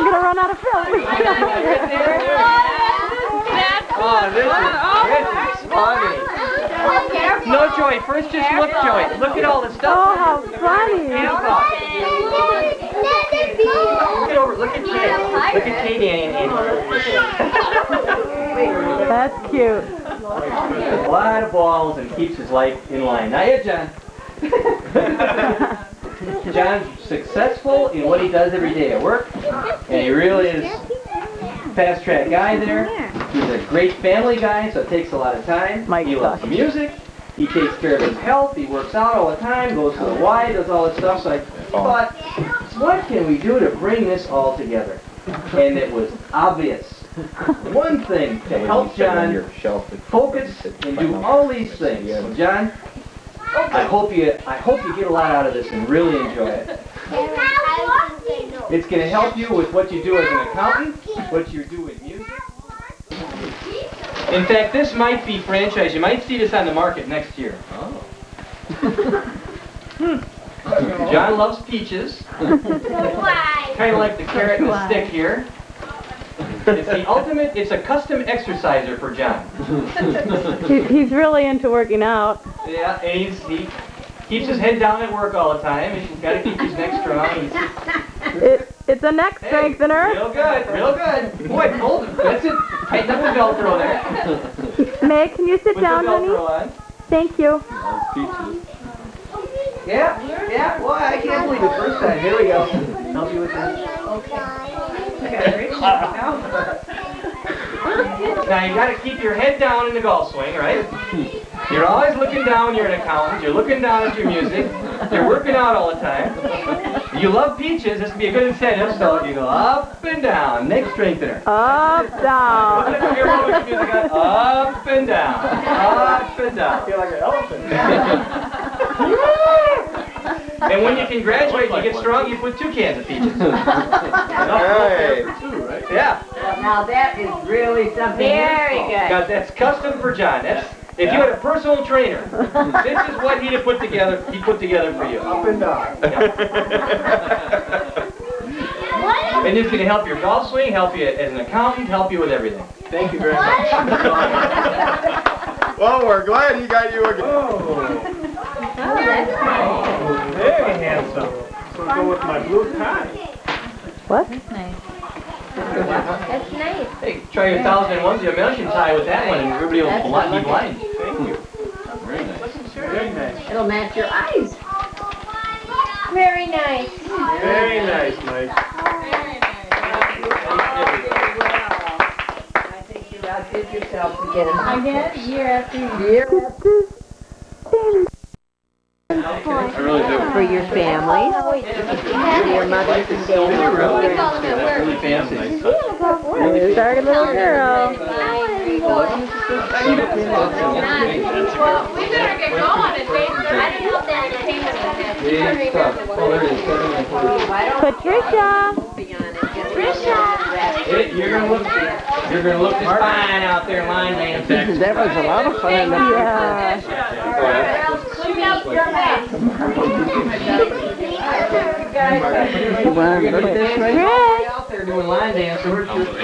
I'm going to run out of film. Oh, this is, this is funny. No, Joey, first just look, Joey. Look at all the stuff. Oh, how funny. Look at over. Look at Katie. Look at Katie and Andy. That's cute. A lot of balls and keeps his life in line. Now, yeah, John. John's successful in what he does every day at work, and he really is a fast track guy there. He's a great family guy, so it takes a lot of time. He loves music. He takes care of his health. He works out all the time, goes to the Y, does all this stuff. So I thought, what can we do to bring this all together? And it was obvious. One thing to help John focus and do all these things. So John, I hope you I hope you get a lot out of this and really enjoy it. It's going to help you with what you do as an accountant, what you do in music. In fact, this might be franchise. You might see this on the market next year. Oh. John loves peaches. Kind of like the carrot and the stick here. It's the ultimate, it's a custom exerciser for John. he, he's really into working out. Yeah, and he's, he keeps his head down at work all the time. He's got to keep his neck strong. It, it's a neck strengthener. Hey, real good, real good. Boy, hold it. That's it. Tighten up the Velcro there. Meg, can you sit With down, honey? On. Thank you. Yeah, yeah, boy, I can't believe the first time. Here we go. Help you with that. Okay. Now you got to keep your head down in the golf swing, right? You're always looking down when you're an accountant. You're looking down at your music. You're working out all the time. You love peaches. This would be a good incentive. So you go up and down. Neck strengthener. Up, down. Up and down. Up and down. I feel like an elephant. And when you can graduate, you get strong, you put two cans of peaches. All right. Yeah. Well, now that is really something. Very good. Now, that's custom for John. That's, if yeah. you had a personal trainer, this is what he'd have put together, he put together for you. Up and down. And this is going to help your golf swing, help you as an accountant, help you with everything. Thank you very much. Well, we're glad he got you again. Oh. Oh, that's nice. Very handsome. So I'll go with my blue tie. What? That's nice. That's nice. Hey, try your thousand and ones, your million tie with that one, and everybody will be blind. Thank you. Very nice. Very nice. It'll match your eyes. Very nice. Very nice, Mike. I think you outdid yourself to get him. I did, year after year. Year after I really do. For your family, for your mother's family. Really started little girl. We better get going. Patricia. Patricia. You're gonna look. You're gonna look just fine out there, line dancing. That was a lot of fun. Yeah.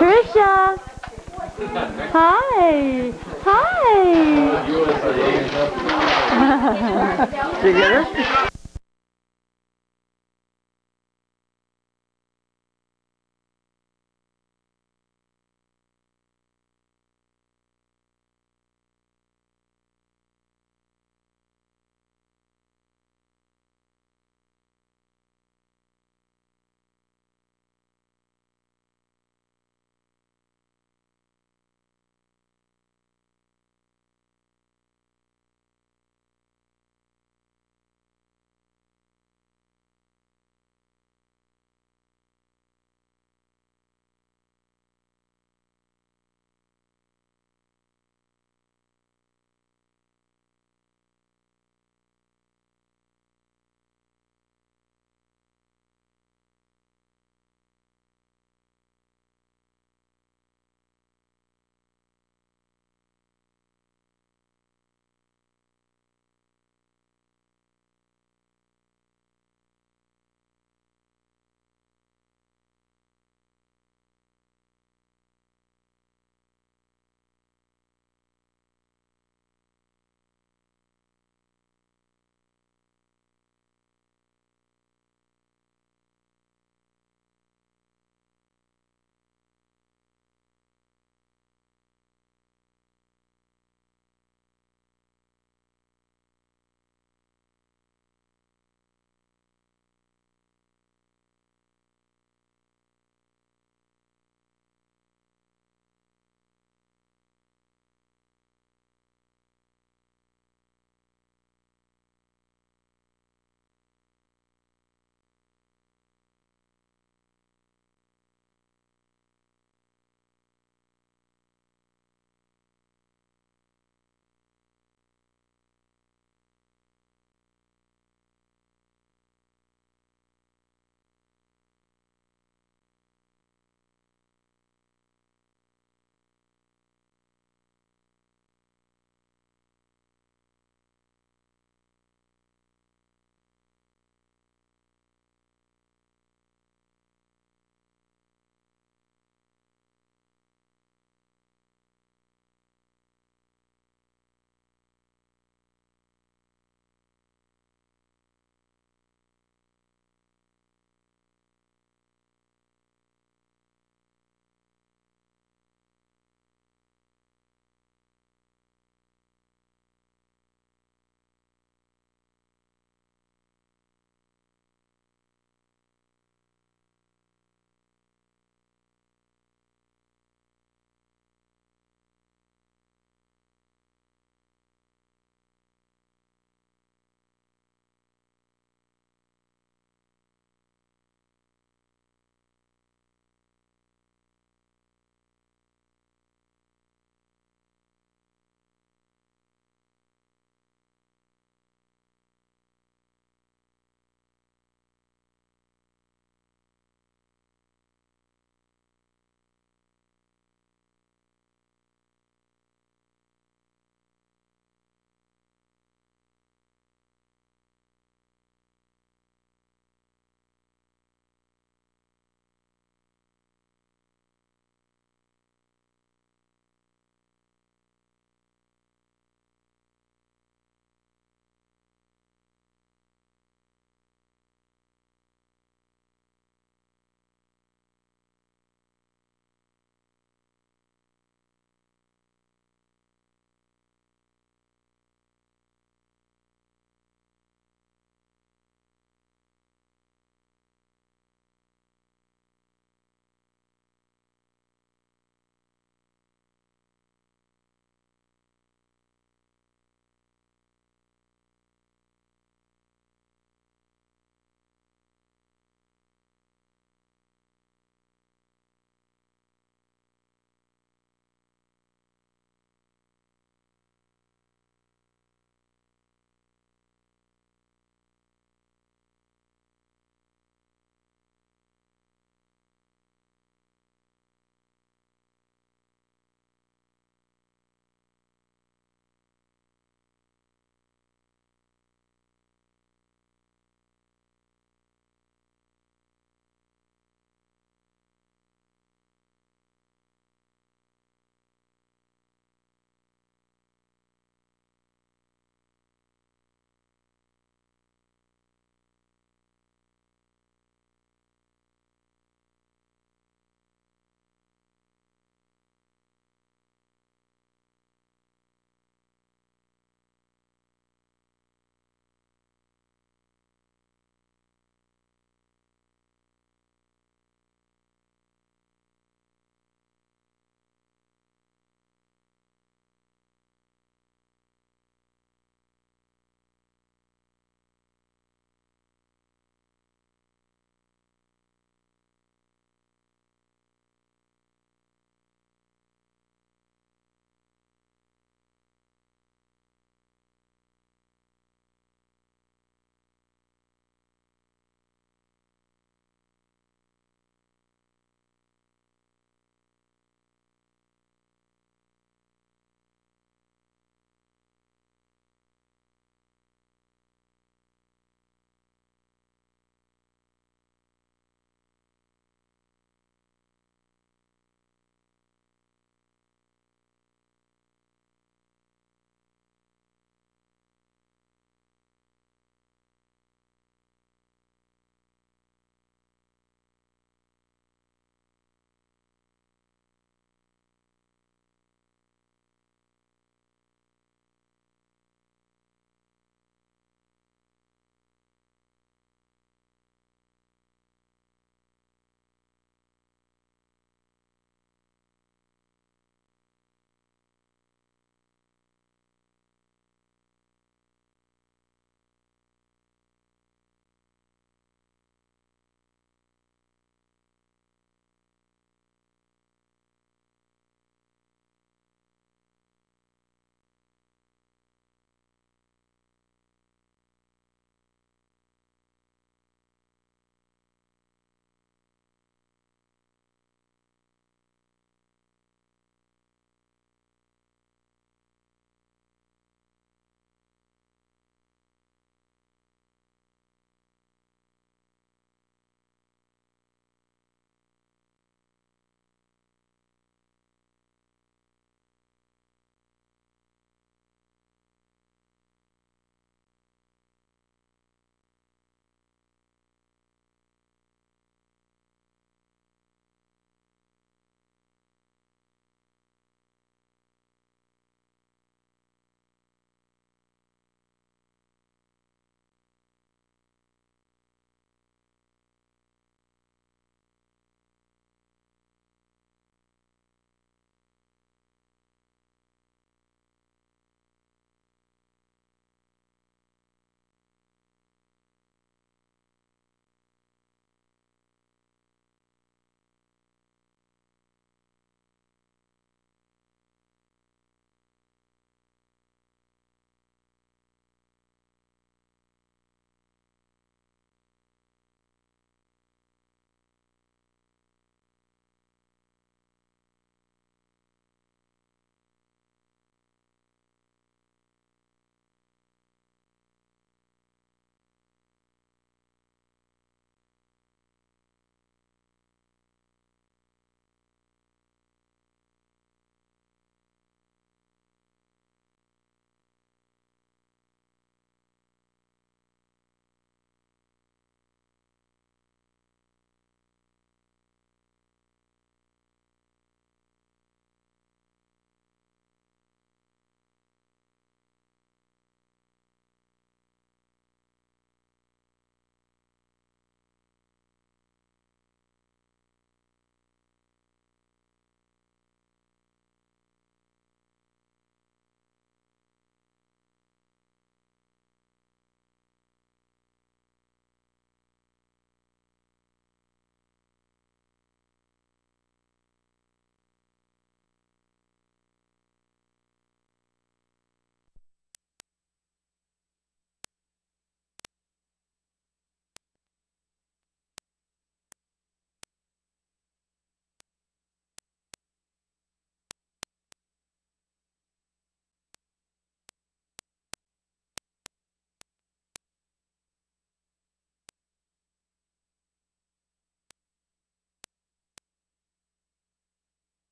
Trisha! Hi! Hi! Did you get her?